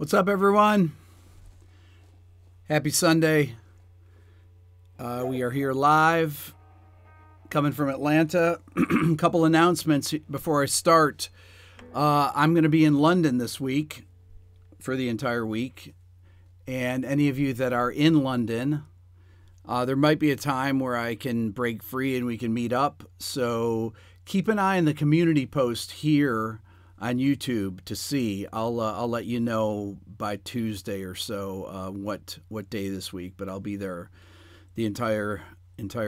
What's up, everyone? Happy Sunday. We are here live, coming from Atlanta. A couple announcements before I start. I'm going to be in London this week for the entire week. And any of you that are in London, there might be a time where I can break free and we can meet up. So keep an eye on the community post here on YouTube to see. I'll let you know by Tuesday or so what day this week, but I'll be there the entire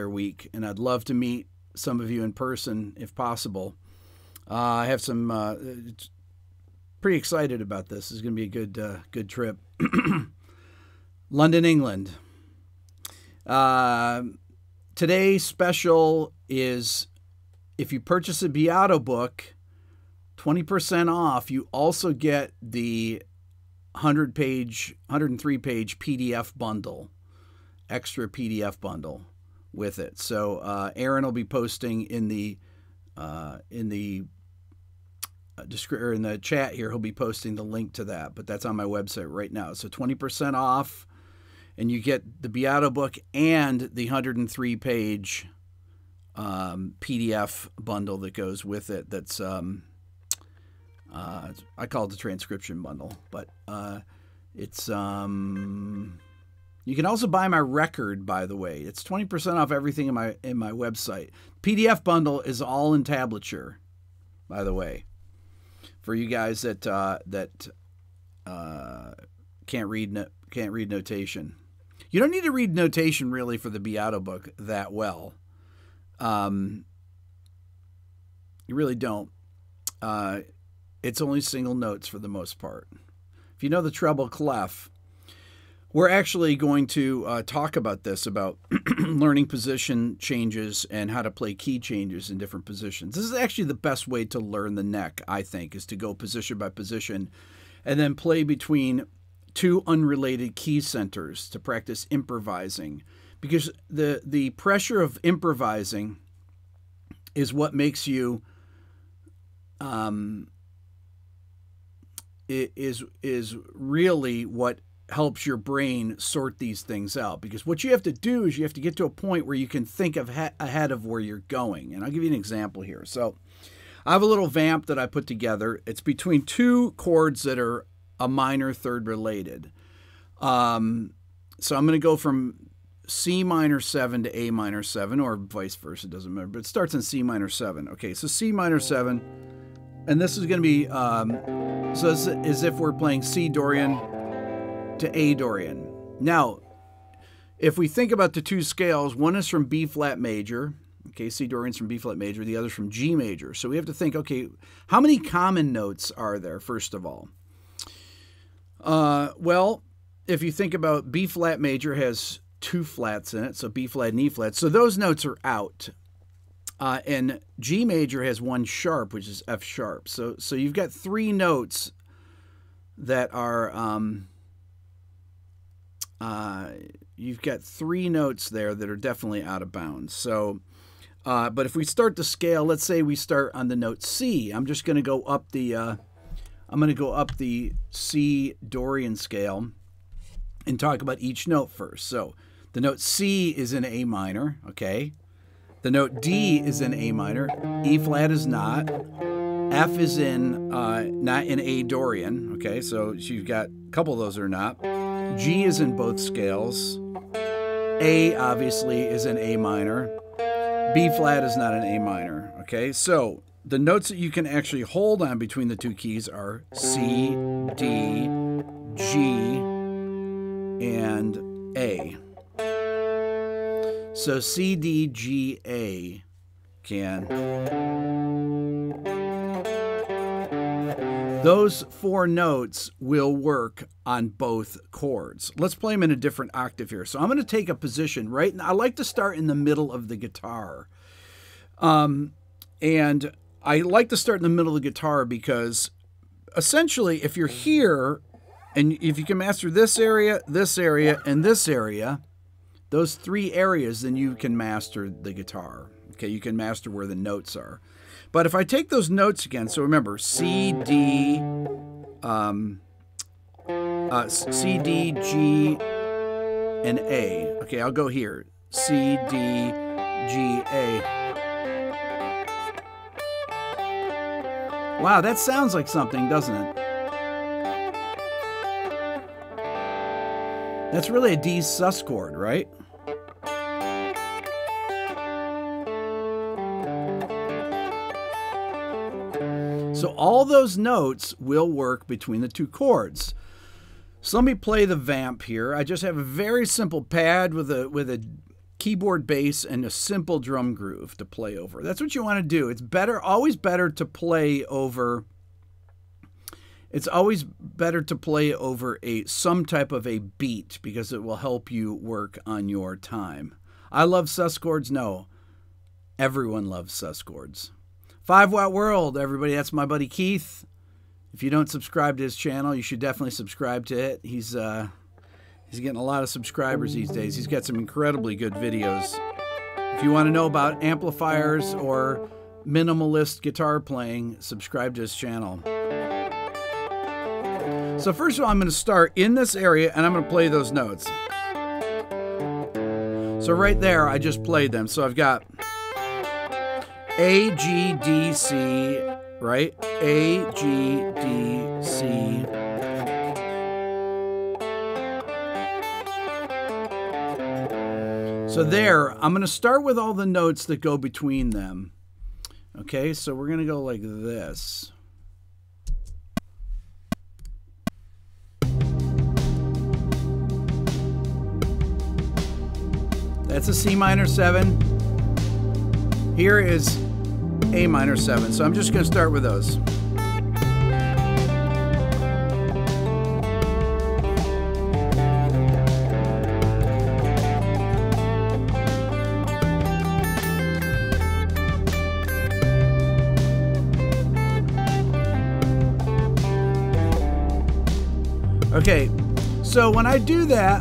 week, and I'd love to meet some of you in person if possible. I have some pretty excited about this. It's going to be a good trip. London, England. Today's special is if you purchase a Beato book, 20% off. You also get the 103-page PDF bundle, extra PDF bundle with it. So Aaron will be posting in the chat here. He'll be posting the link to that, but that's on my website right now. So 20% off, and you get the Beato book and the 103-page PDF bundle that goes with it. That's I call it the transcription bundle, but it's you can also buy my record, by the way. It's 20% off everything in my website. PDF bundle is all in tablature, by the way, for you guys that can't read notation. You don't need to read notation really for the Beato book that well. You really don't. It's only single notes for the most part. If you know the treble clef, we're actually going to talk about this, about learning position changes and how to play key changes in different positions. This is actually the best way to learn the neck, I think, is to go position by position and then play between two unrelated key centers to practice improvising. Because the pressure of improvising is what makes you... It is really what helps your brain sort these things out, because what you have to do is you have to get to a point where you can think of ahead of where you're going. And I'll give you an example here. So I have a little vamp that I put together. It's between two chords that are a minor third related. So I'm going to go from C minor 7 to A minor 7, or vice versa, doesn't matter, but it starts in C minor 7. Okay, so C minor 7, and this is going to be... so it's as if we're playing C Dorian to A Dorian. Now, if we think about the two scales, one is from B flat major. Okay, C Dorian's from B flat major. The other's from G major. So we have to think, okay, how many common notes are there, first of all? Well, if you think about B flat major has two flats in it, so B flat and E flat. So those notes are out. And G major has one sharp, which is F sharp. So you've got three notes that are you've got three notes there that are definitely out of bounds. So, but if we start the scale, let's say we start on the note C. I'm just going to go up the C Dorian scale and talk about each note first. So the note C is in A minor, okay. The note D is in A minor, E flat is not, F is in not in A Dorian, okay, so you've got a couple of those that are not. G is in both scales, A obviously is in A minor, B flat is not in A minor, okay. So the notes that you can actually hold on between the two keys are C, D, G, and A. So C, D, G, A can. Those four notes will work on both chords. Let's play them in a different octave here. So I'm going to take a position right now. I like to start in the middle of the guitar. And I like to start in the middle of the guitar because essentially if you're here and if you can master this area, and this area, those three areas, then you can master the guitar. Okay, you can master where the notes are. But if I take those notes again, so remember C, D, C, D, G, and A. Okay, I'll go here. C, D, G, A. Wow, that sounds like something, doesn't it? That's really a D sus chord, right? So all those notes will work between the two chords. So let me play the vamp here. I just have a very simple pad with a keyboard bass and a simple drum groove to play over. That's what you want to do. It's better, always better to play over. It's always better to play over some type of a beat because it will help you work on your time. I love sus chords. No, everyone loves sus chords. 5 Watt World, everybody. That's my buddy Keith. If you don't subscribe to his channel, you should definitely subscribe to it. He's getting a lot of subscribers these days. He's got some incredibly good videos. If you want to know about amplifiers or minimalist guitar playing, subscribe to his channel. So first of all, I'm going to start in this area and I'm going to play those notes. So right there, I just played them. So I've got A, G, D, C, right? A, G, D, C. So there, I'm going to start with all the notes that go between them. Okay, so we're going to go like this. That's a C minor 7. Here is A minor 7. So I'm just going to start with those. Okay, so when I do that,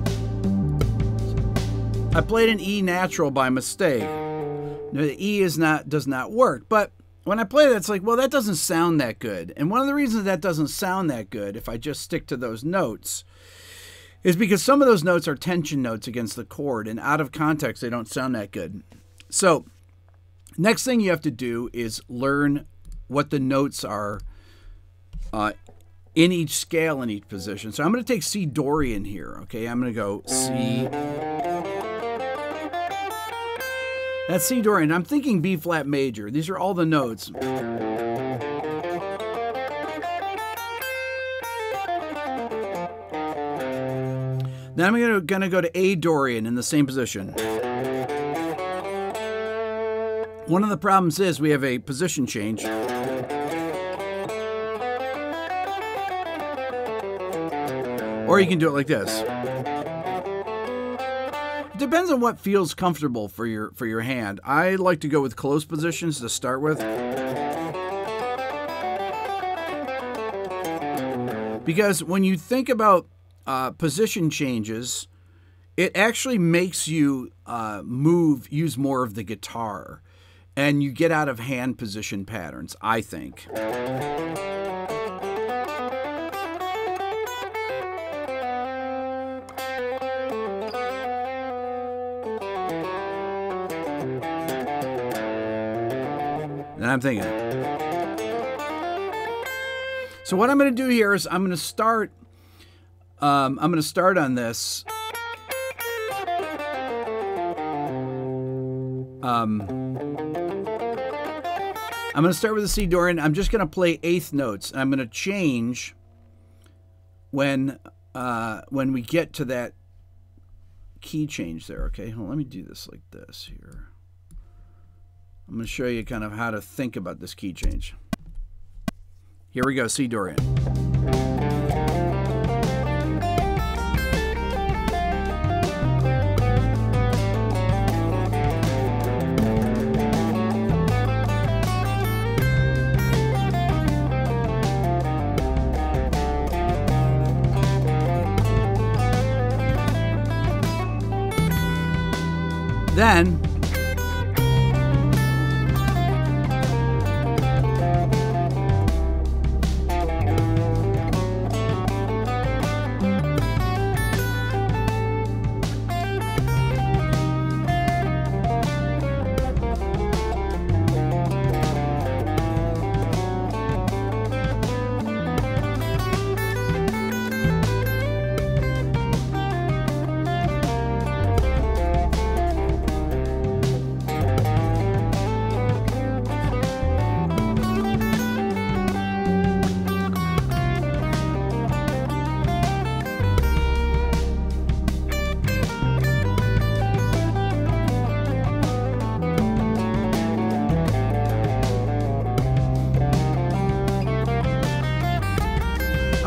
I played an E natural by mistake. Now, the E does not work, but when I play that, it's like, well, that doesn't sound that good. And one of the reasons that doesn't sound that good, if I just stick to those notes, is because some of those notes are tension notes against the chord, and out of context, they don't sound that good. So next thing you have to do is learn what the notes are in each scale, in each position. So I'm going to take C Dorian here, okay? I'm going to go C. That's C Dorian. I'm thinking B flat major. These are all the notes. Then I'm going to go to A Dorian in the same position. One of the problems is we have a position change. Or you can do it like this. It depends on what feels comfortable for your hand. I like to go with close positions to start with, because when you think about position changes, it actually makes you use more of the guitar, and you get out of hand position patterns, I think. And I'm thinking. So what I'm going to do here is I'm going to start. I'm going to start on this. I'm going to start with the C Dorian. I'm just going to play eighth notes. And I'm going to change when we get to that key change there. Okay, hold on, let me do this like this here. I'm going to show you kind of how to think about this key change. Here we go, C Dorian. Then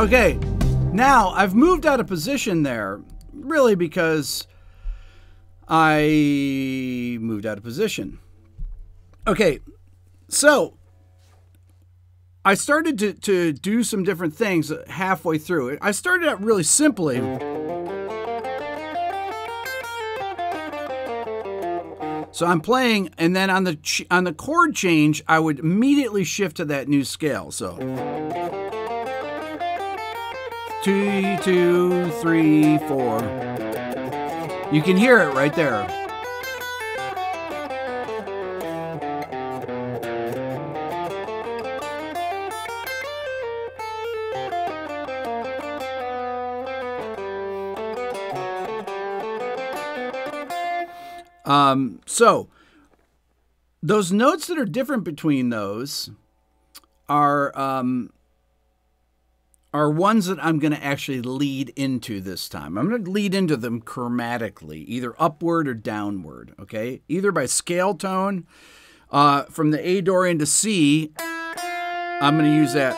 Okay, now I've moved out of position there, really because I moved out of position. Okay, so I started to do some different things halfway through. I started out really simply. So I'm playing, and then on the chord change, I would immediately shift to that new scale. So 2, 2, 3, 4. You can hear it right there. So those notes that are different between those are ones that I'm going to actually lead into this time. I'm going to lead into them chromatically, either upward or downward, okay? Either by scale tone, from the A door into C, I'm going to use that.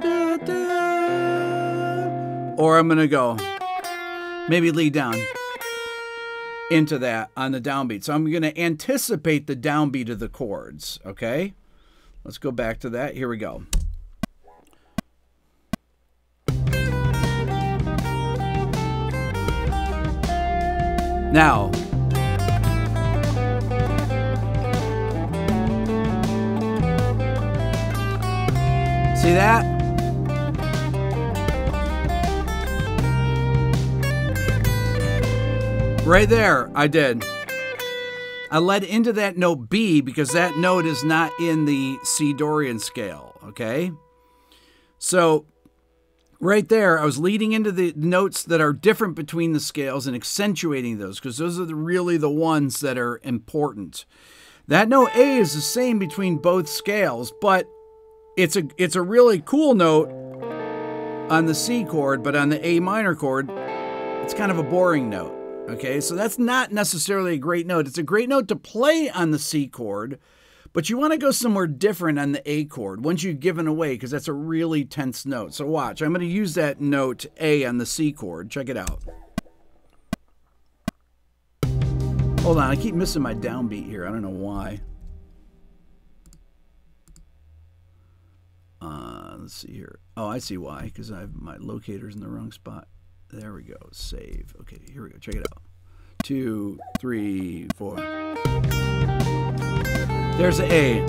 Da, da, or I'm going to go maybe lead down into that on the downbeat. So I'm going to anticipate the downbeat of the chords, okay? Let's go back to that. Here we go. Now. See that? Right there, I did. I led into that note B because that note is not in the C Dorian scale, okay? So right there, I was leading into the notes that are different between the scales and accentuating those because those are really the ones that are important. That note A is the same between both scales, but it's a really cool note on the C chord, but on the A minor chord, it's kind of a boring note. Okay, so that's not necessarily a great note. It's a great note to play on the C chord, but you want to go somewhere different on the A chord once you've given away, because that's a really tense note. So watch, I'm going to use that note A on the C chord. Check it out. Hold on, I keep missing my downbeat here. I don't know why. Let's see here. Oh, I see why, because I have my locator's in the wrong spot. There we go, save. Okay, here we go, check it out. 2, 3, 4. There's the A.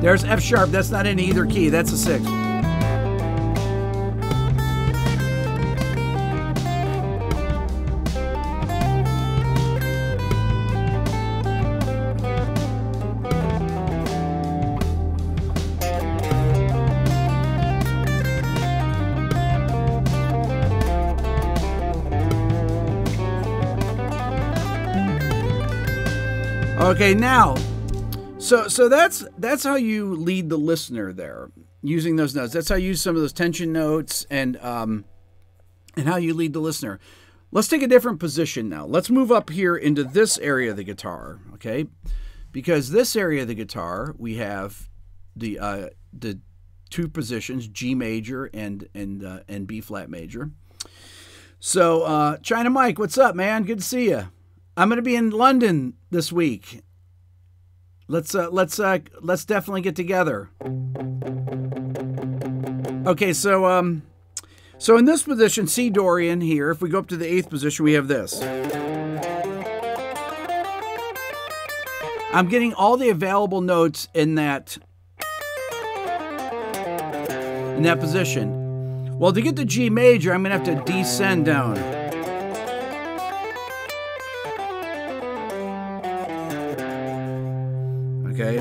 There's F sharp, that's not in either key, that's a 6. Okay, now, so that's how you lead the listener there, using those notes. That's how you use some of those tension notes and how you lead the listener. Let's take a different position now. Let's move up here into this area of the guitar, okay? Because this area of the guitar, we have the two positions, G major and B flat major. So China Mike, what's up, man? Good to see you. I'm going to be in London this week. Let's definitely get together. Okay, so in this position, C Dorian here, if we go up to the 8th position, we have this. I'm getting all the available notes in that position. Well, to get to G major, I'm going to have to descend down. Okay.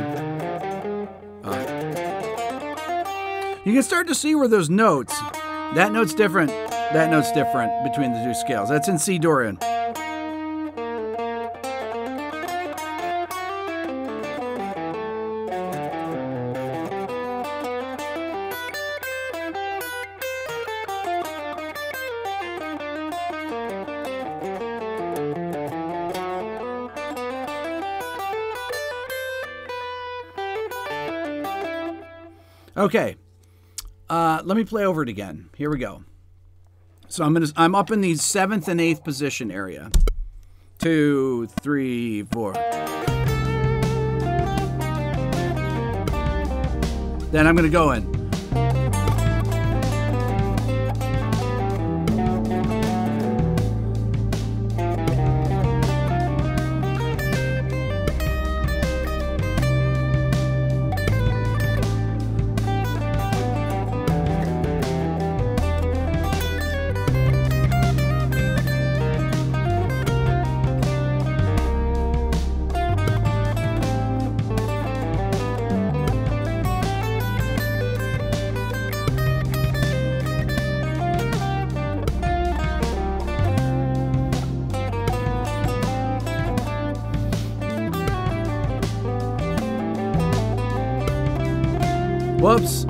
You can start to see where those notes, that note's different between the two scales. That's in C Dorian. Okay. Let me play over it again. Here we go. So I'm up in the 7th and 8th position area. 2, 3, 4. Then I'm going to go in. Whoops.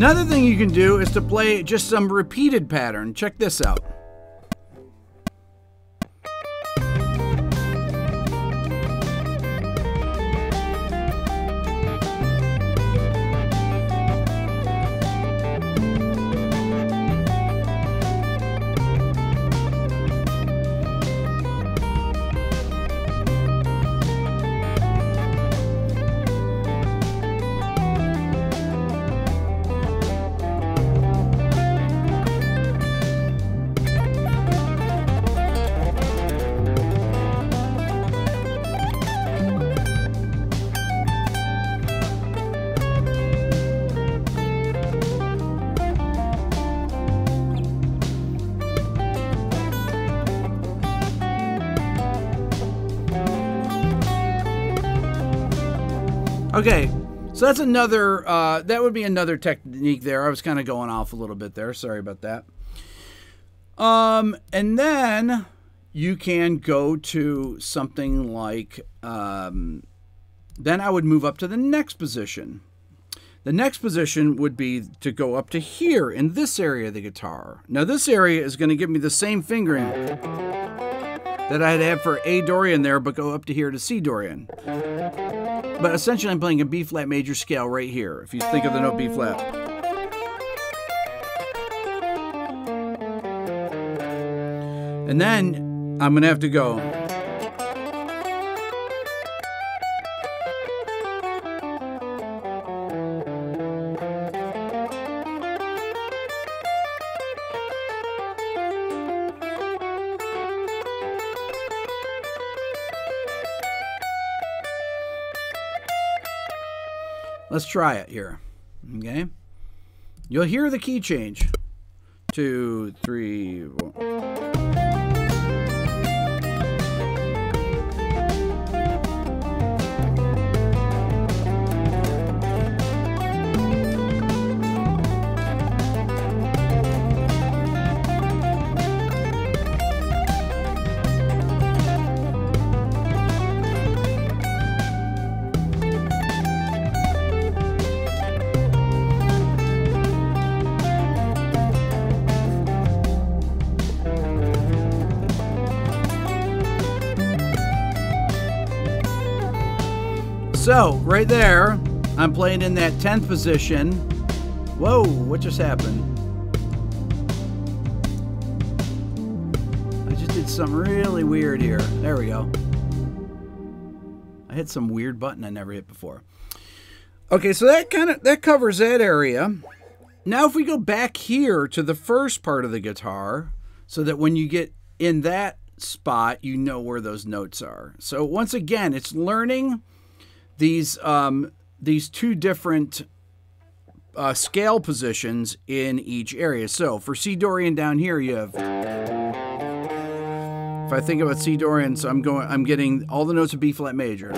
Another thing you can do is to play just some repeated pattern. Check this out. Okay, so that's another, that would be another technique there. I was kind of going off a little bit there. Sorry about that. And then you can go to something like, then I would move up to the next position. The next position would be to go up to here in this area of the guitar. Now this area is going to give me the same fingering that I'd have for A Dorian there, but go up to here to C Dorian. But essentially I'm playing a B flat major scale right here, if you think of the note B flat. And then I'm gonna have to go. Let's try it here, okay? You'll hear the key change. 2, 3, 4. So, right there, I'm playing in that 10th position. Whoa, what just happened? I just did something really weird here. There we go. I hit some weird button I never hit before. Okay, so that covers that area. Now if we go back here to the first part of the guitar, so that when you get in that spot, you know where those notes are. So once again, it's learning these two different scale positions in each area. So for C Dorian down here, you have, if I think about C Dorian, so I'm getting all the notes of B flat major.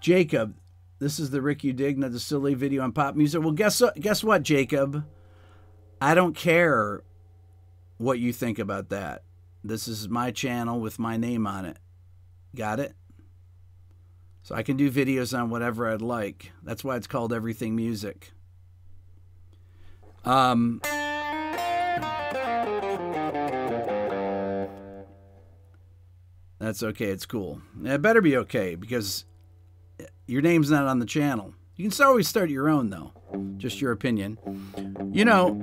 Jacob, this is the Rick You Dig, Not the Silly video on pop music. Well, guess what, Jacob? I don't care what you think about that. This is my channel with my name on it. Got it? So I can do videos on whatever I'd like. That's why it's called Everything Music. That's okay. It's cool. It better be okay because your name's not on the channel. You can always start your own, though. Just your opinion. You know,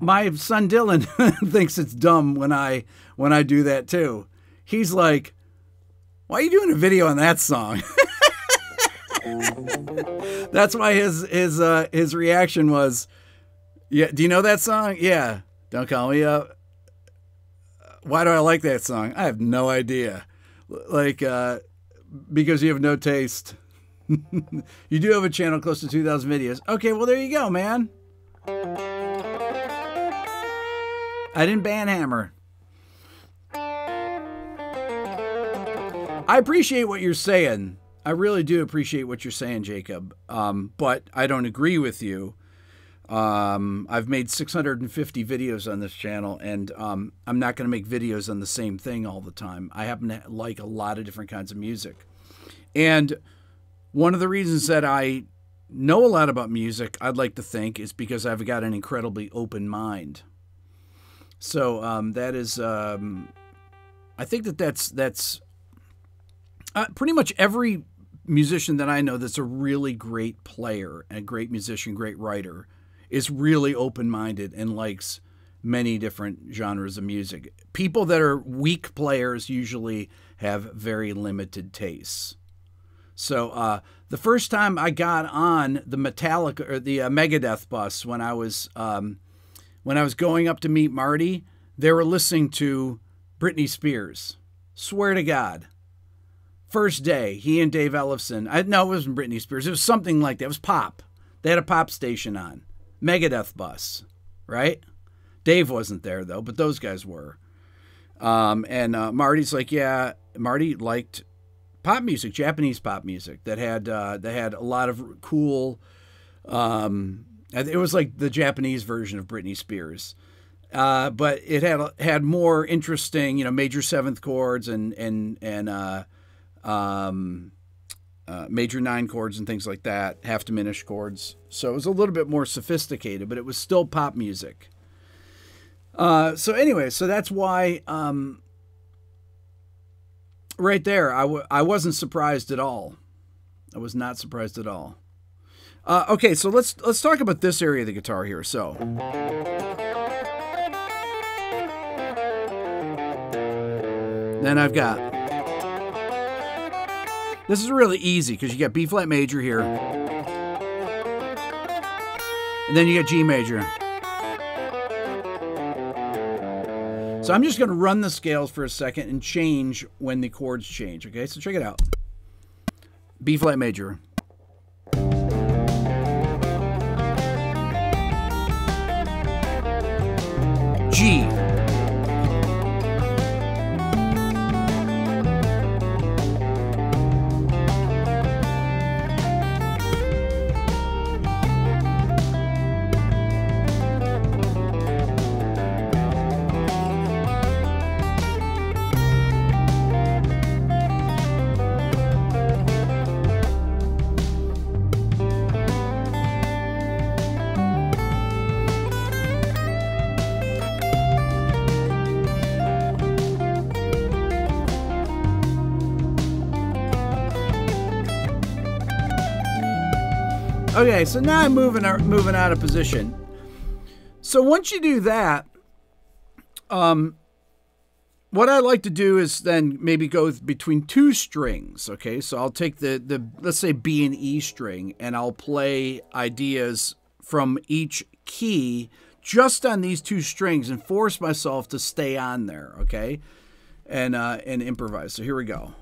my son Dylan thinks it's dumb when I do that, too. He's like, why are you doing a video on that song? That's why his reaction was, yeah, do you know that song? Yeah. Don't call me up. Why do I like that song? I have no idea. Like, because you have no taste. You do have a channel close to 2,000 videos. Okay, well, there you go, man. I didn't ban Hammer. I appreciate what you're saying. I really do appreciate what you're saying, Jacob. But I don't agree with you. I've made 650 videos on this channel, and I'm not going to make videos on the same thing all the time. I happen to like a lot of different kinds of music. And one of the reasons that I know a lot about music, I'd like to think, is because I've got an incredibly open mind. So that is... I think that that's pretty much every musician that I know that's a really great player and a great musician, great writer, is really open-minded and likes many different genres of music. People that are weak players usually have very limited tastes. So the first time I got on the Metallica or the Megadeth bus when I was going up to meet Marty, they were listening to Britney Spears. Swear to God. First day, he and Dave Ellison. No, it wasn't Britney Spears. It was something like that. It was pop. They had a pop station on. Megadeth bus, right? Dave wasn't there, though, but those guys were. And Marty's like, yeah, Marty liked pop music, Japanese pop music, that had a lot of cool... it was like the Japanese version of Britney Spears. But it had more interesting, you know, major seventh chords and major nine chords and things like that, half diminished chords. So it was a little bit more sophisticated, but it was still pop music. So anyway, so that's why right there, I wasn't surprised at all. I was not surprised at all. Okay, so let's talk about this area of the guitar here. So then I've got... This is really easy because you got B flat major here. And then you got G major. So I'm just going to run the scales for a second and change when the chords change. Okay, so check it out. B flat major. G. Okay, so now I'm moving out of position. So once you do that, what I like to do is then maybe go between two strings. Okay, so I'll take the let's say B and E string, and I'll play ideas from each key just on these two strings and force myself to stay on there. Okay, and improvise. So here we go.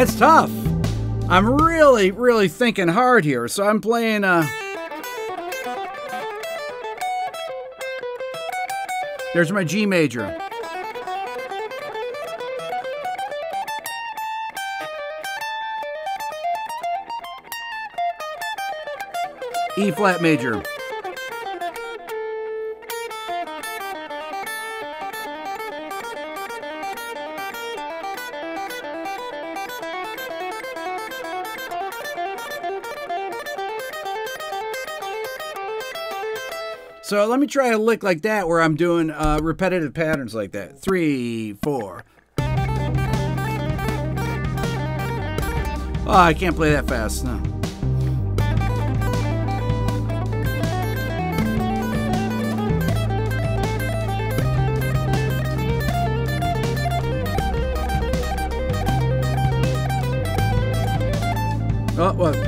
It's tough. I'm really, really thinking hard here. So I'm playing there's my G major. E flat major. So let me try a lick like that where I'm doing repetitive patterns like that. 3, 4. Oh, I can't play that fast, no. Oh, what?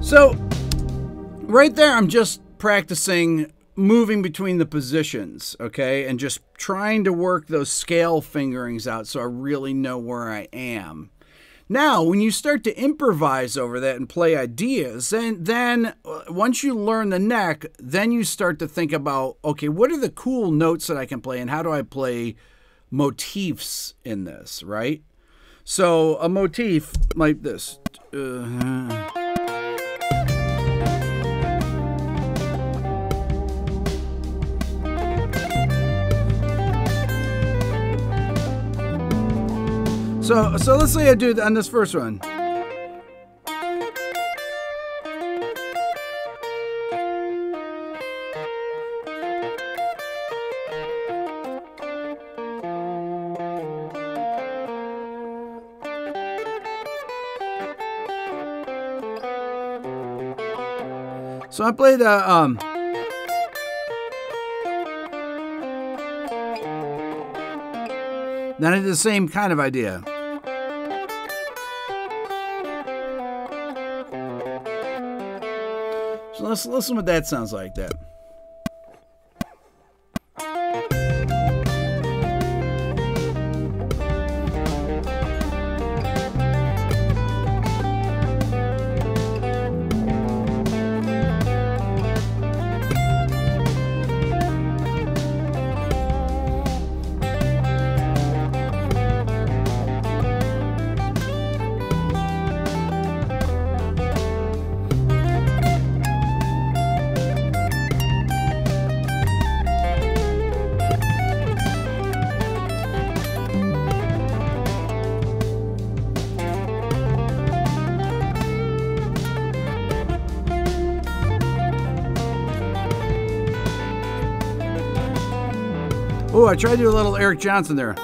So, right there, I'm just practicing moving between the positions, okay? And just trying to work those scale fingerings out so I really know where I am. Now, when you start to improvise over that and play ideas, then once you learn the neck, then you start to think about, okay, what are the cool notes that I can play and how do I play motifs in this, right? So, a motif like this. So let's say I do on this first one. So I played the then I did the same kind of idea. So let's listen what that sounds like that. Oh, I tried to do a little Eric Johnson there.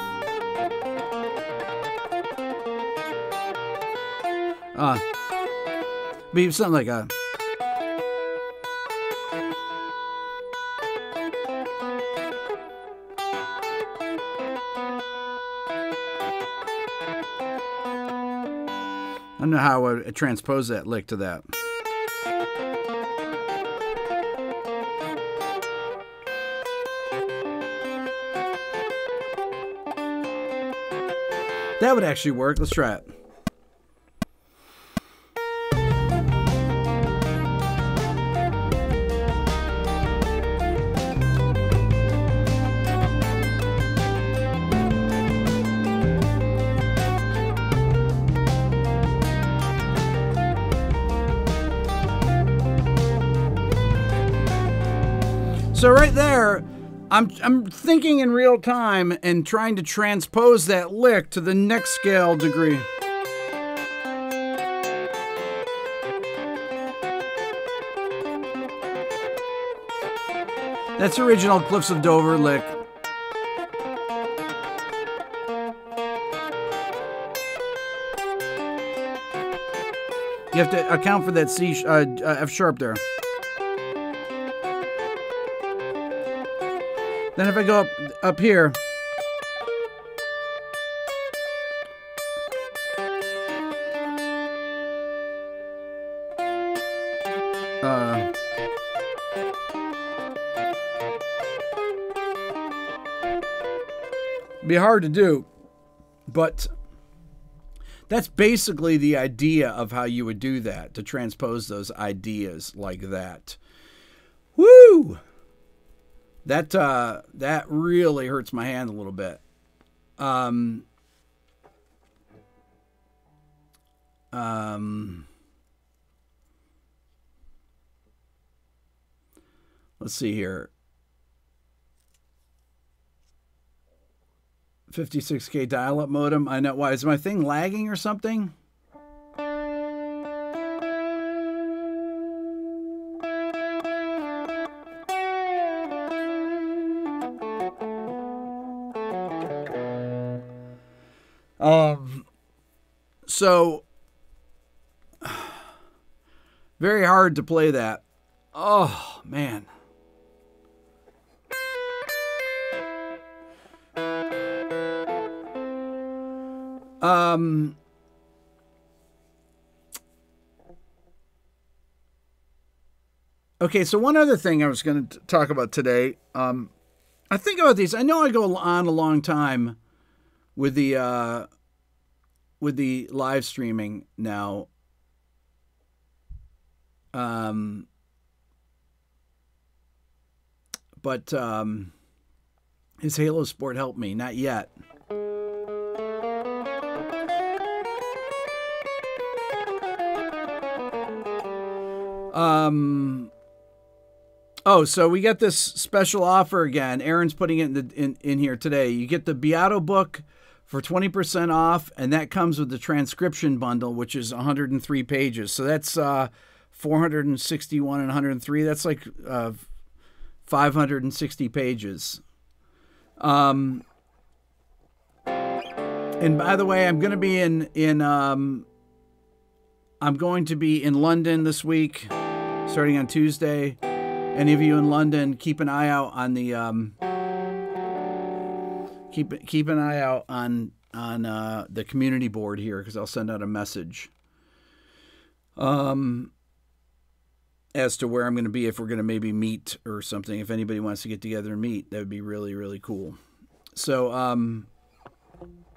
Be something like a. I don't know how I would transpose that lick to that. That would actually work. Let's try it. So right there, I'm thinking in real time and trying to transpose that lick to the next scale degree. That's the original Cliffs of Dover lick. You have to account for that C, F sharp there. Then if I go up here, be hard to do, but that's basically the idea of how you would do that, to transpose those ideas like that. Woo! That really hurts my hand a little bit. Let's see here. 56K dial-up modem. I know. Why is my thing lagging or something? So very hard to play that. Oh man. Okay, so one other thing I was going to talk about today. I think about these. I know I go on a long time with the live streaming now. But is Halo Sport help me? Not yet. Oh, so we got this special offer again. Aaron's putting it in here today. You get the Beato book for 20% off, and that comes with the transcription bundle, which is 103 pages. So that's 461 and 103. That's like 560 pages. And by the way, I'm going to be I'm going to be in London this week, starting on Tuesday. Any of you in London, keep an eye out on the keep an eye out on the community board here, because I'll send out a message as to where I'm going to be, if we're going to maybe meet or something. If anybody wants to get together and meet, that would be really, really cool. So you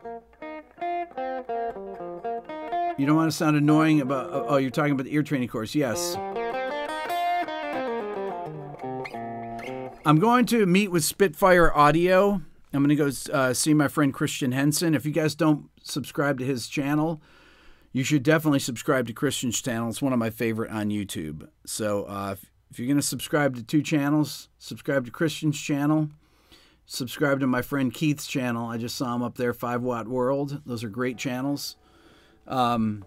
don't want to sound annoying about... Oh, you're talking about the ear training course. Yes. I'm going to meet with Spitfire Audio. I'm going to go see my friend Christian Henson. If you guys don't subscribe to his channel, you should definitely subscribe to Christian's channel. It's one of my favorite on YouTube. So if you're going to subscribe to two channels, subscribe to Christian's channel. Subscribe to my friend Keith's channel. I just saw him up there, 5 Watt World. Those are great channels. And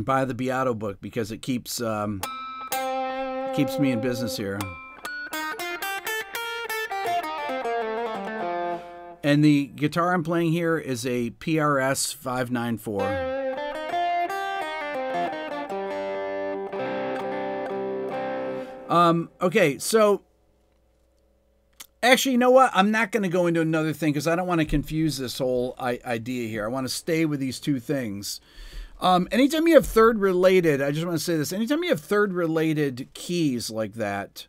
buy the Beato book, because it keeps keeps me in business here. And the guitar I'm playing here is a PRS-594. Okay, so actually, you know what? I'm not going to go into another thing because I don't want to confuse this whole idea here. I want to stay with these two things. Anytime you have third-related, I just want to say this. Anytime you have third-related keys like that,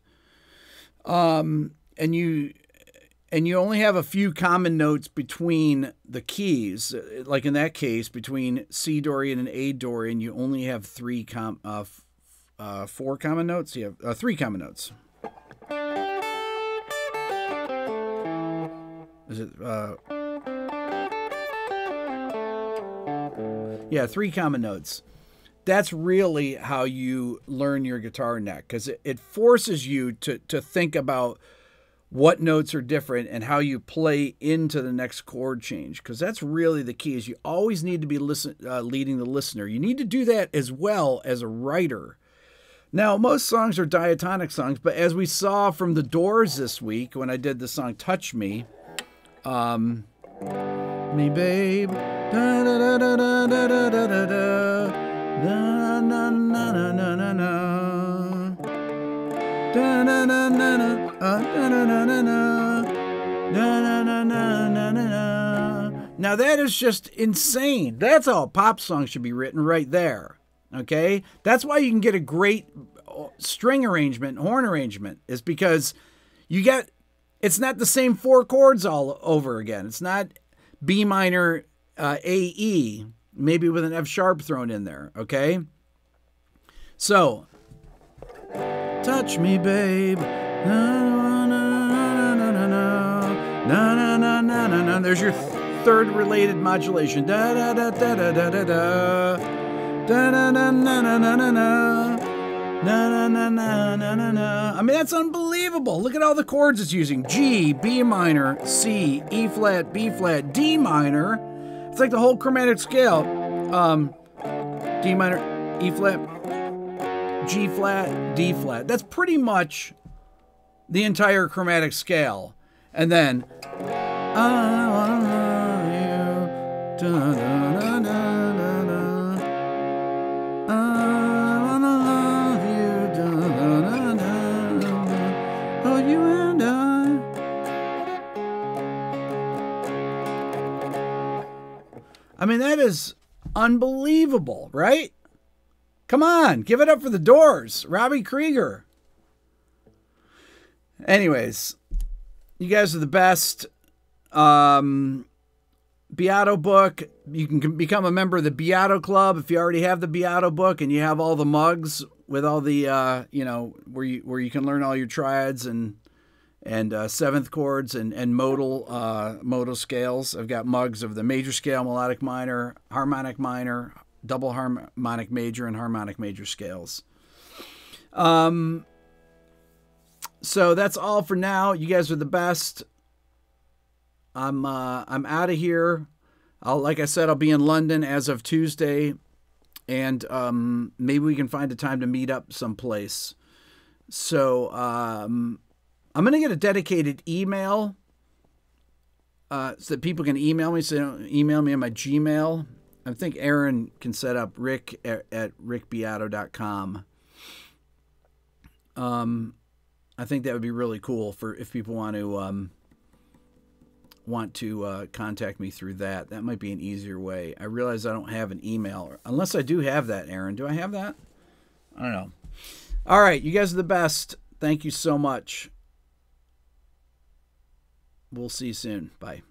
and you only have a few common notes between the keys, like in that case, between C Dorian and A Dorian, you only have four common notes. You have three common notes. Is it, yeah, three common notes. That's really how you learn your guitar neck, because it forces you to think about what notes are different and how you play into the next chord change, because that's really the key. Is you always need to be leading the listener. You need to do that as well as a writer. Now, most songs are diatonic songs, but as we saw from The Doors this week when I did the song Touch Me, me babe, da da da da da da da da da, Na na na na na na na. Da na na na na. Da na na na na. Da na na na na na. Now that is just insane. That's how a pop song should be written right there. Okay? That's why you can get a great string arrangement, horn arrangement, is because you get, it's not the same four chords all over again. It's not B minor, A, E, maybe with an F sharp thrown in there, okay? So, touch me, babe. Na, na, na, na, na, na, na, na, na, na, na. There's your third related modulation. Da, da, da, da, da, da, da, da, da, na, na, na, na, na, na. Na na na na na na. I mean, that's unbelievable. Look at all the chords it's using. G, B minor, C, E flat, B flat, D minor. It's like the whole chromatic scale. D minor, E flat, G flat, D flat. That's pretty much the entire chromatic scale. And then I wanna love you. Da, da, da, da. I mean, that is unbelievable, right? Come on, give it up for The Doors, Robbie Krieger. Anyways, you guys are the best. Beato book. You can become a member of the Beato Club if you already have the Beato book and you have all the mugs with all the, you know, where you can learn all your triads and seventh chords and modal scales. I've got mugs of the major scale, melodic minor, harmonic minor, double harmonic major, and harmonic major scales. So that's all for now. You guys are the best. I'm out of here. Like I said, I'll be in London as of Tuesday, and maybe we can find a time to meet up someplace. So I'm going to get a dedicated email so that people can email me. So they don't email me on my Gmail. I think Aaron can set up Rick at rickbeato.com. I think that would be really cool for if people want to contact me through that. That might be an easier way. I realize I don't have an email. Unless I do have that, Aaron. Do I have that? I don't know. All right. You guys are the best. Thank you so much. We'll see you soon. Bye.